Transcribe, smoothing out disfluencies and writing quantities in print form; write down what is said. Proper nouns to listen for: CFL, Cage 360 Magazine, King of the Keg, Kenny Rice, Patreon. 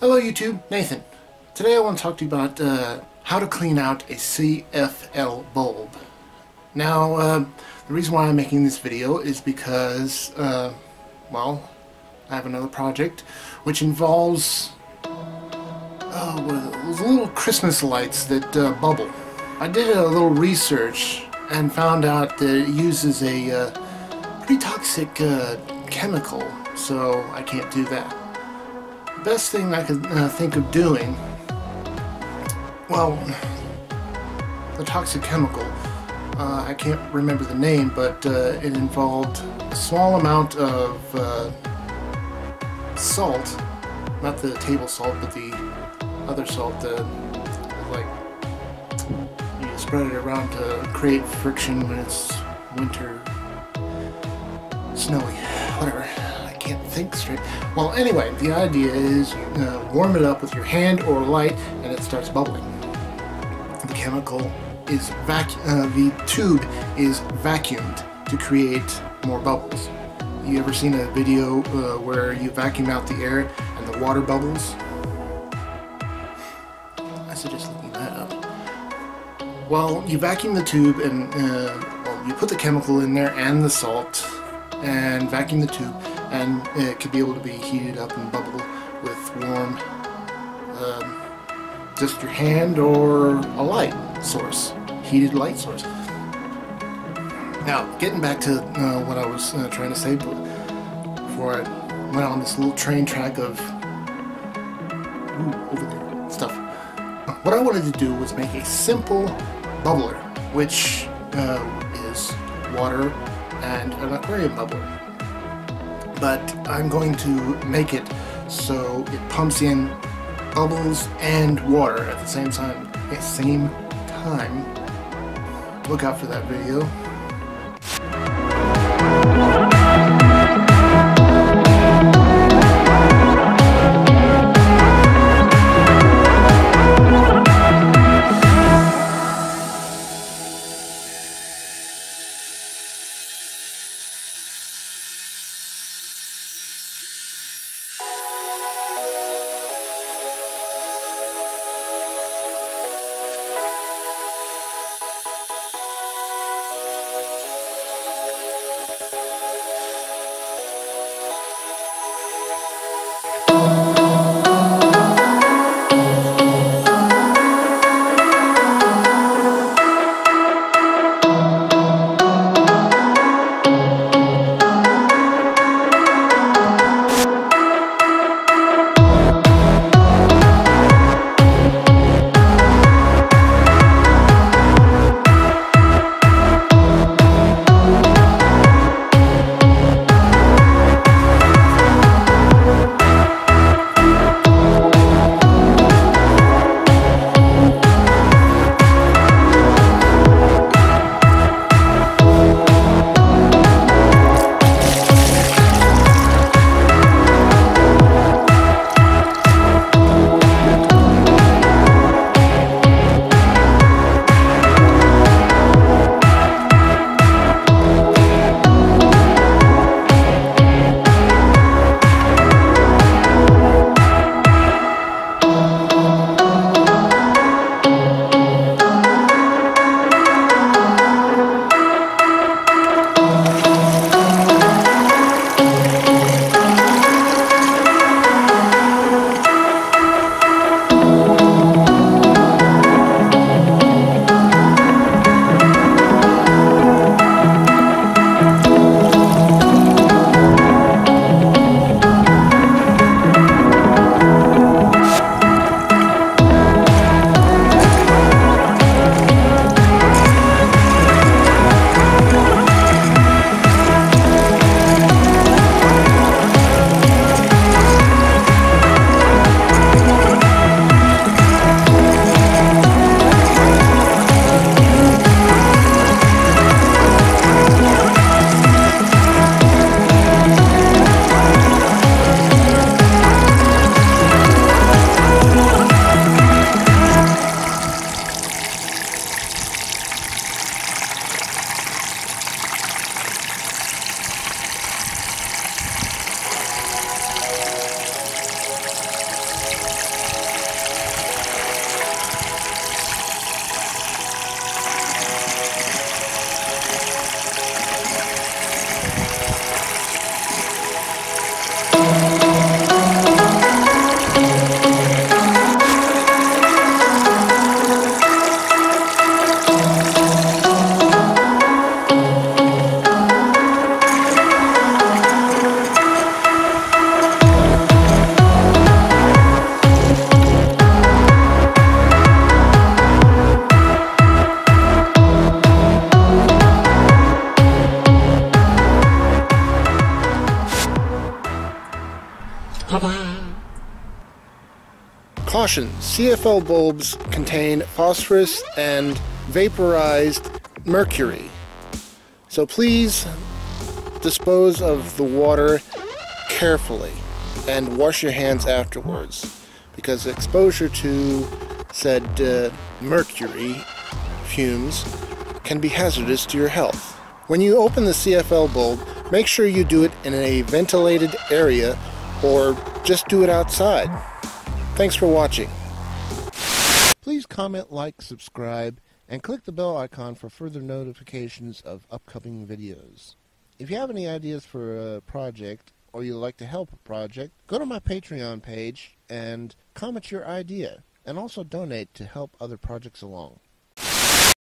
Hello YouTube, Nathan. Today I want to talk to you about how to clean out a CFL bulb. Now, the reason why I'm making this video is because, well, I have another project which involves those little Christmas lights that bubble. I did a little research and found out that it uses a pretty toxic chemical, so I can't do that. The best thing I could think of doing, well, the toxic chemical, I can't remember the name, but it involved a small amount of salt, not the table salt, but the other salt, like you spread it around to create friction when it's winter, snowy, whatever. Can't think straight. Well, anyway, the idea is you warm it up with your hand or light, and it starts bubbling. The chemical is the tube is vacuumed to create more bubbles. You ever seen a video where you vacuum out the air and the water bubbles? I suggest looking that up. Well, you vacuum the tube and well, you put the chemical in there and the salt, and vacuum the tube. And it could be able to be heated up and bubble with warm, just your hand or a light source, heated light source. Now, getting back to what I was trying to say before I went on this little train track of over there stuff. What I wanted to do was make a simple bubbler, which is water and an aquarium bubbler. But I'm going to make it so it pumps in bubbles and water at the same time. Look out for that video. Caution, CFL bulbs contain phosphorus and vaporized mercury, so please dispose of the water carefully and wash your hands afterwards, because exposure to said mercury fumes can be hazardous to your health. When you open the CFL bulb, make sure you do it in a ventilated area or just do it outside. Thanks for watching. Please comment, like, subscribe, and click the bell icon for further notifications of upcoming videos. If you have any ideas for a project or you'd like to help a project, go to my Patreon page and comment your idea, and also donate to help other projects along.